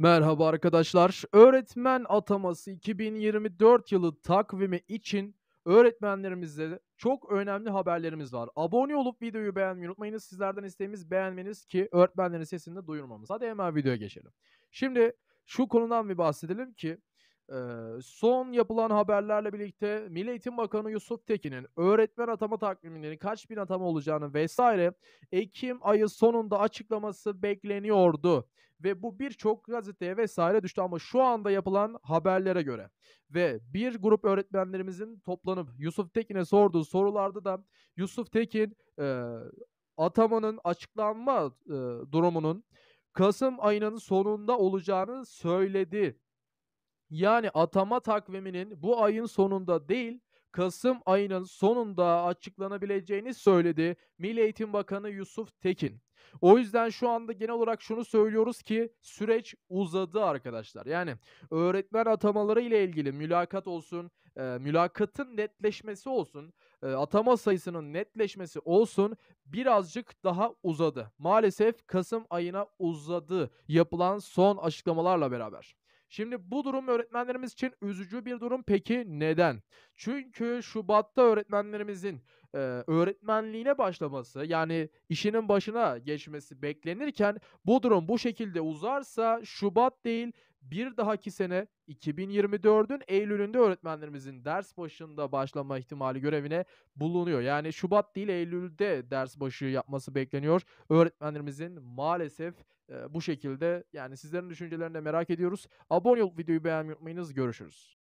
Merhaba arkadaşlar. Öğretmen ataması 2024 yılı takvimi için öğretmenlerimizle çok önemli haberlerimiz var. Abone olup videoyu beğenmeyi unutmayınız. Sizlerden isteğimiz beğenmeniz ki öğretmenlerin sesini de duyurmamız. Hadi hemen videoya geçelim. Şimdi şu konudan bir bahsedelim ki son yapılan haberlerle birlikte Milli Eğitim Bakanı Yusuf Tekin'in öğretmen atama takvimlerinin kaç bin atama olacağını vesaire Ekim ayı sonunda açıklaması bekleniyordu. Ve bu birçok gazeteye vesaire düştü ama şu anda yapılan haberlere göre ve bir grup öğretmenlerimizin toplanıp Yusuf Tekin'e sorduğu sorularda da Yusuf Tekin atamanın açıklanma durumunun Kasım ayının sonunda olacağını söyledi. Yani atama takviminin bu ayın sonunda değil, Kasım ayının sonunda açıklanabileceğini söyledi Milli Eğitim Bakanı Yusuf Tekin. O yüzden şu anda genel olarak şunu söylüyoruz ki süreç uzadı arkadaşlar. Yani öğretmen atamaları ile ilgili mülakat olsun, mülakatın netleşmesi olsun, atama sayısının netleşmesi olsun birazcık daha uzadı. Maalesef Kasım ayına uzadı yapılan son açıklamalarla beraber. Şimdi bu durum öğretmenlerimiz için üzücü bir durum. Peki neden? Çünkü Şubat'ta öğretmenlerimizin öğretmenliğine başlaması, yani işinin başına geçmesi beklenirken bu durum bu şekilde uzarsa Şubat değil bir dahaki sene 2024'ün Eylül'ünde öğretmenlerimizin ders başında başlama ihtimali görevine bulunuyor. Yani Şubat değil Eylül'de ders başı yapması bekleniyor öğretmenlerimizin maalesef bu şekilde. Yani sizlerin düşüncelerini de merak ediyoruz. Abone olup videoyu beğenmeyi unutmayınız. Görüşürüz.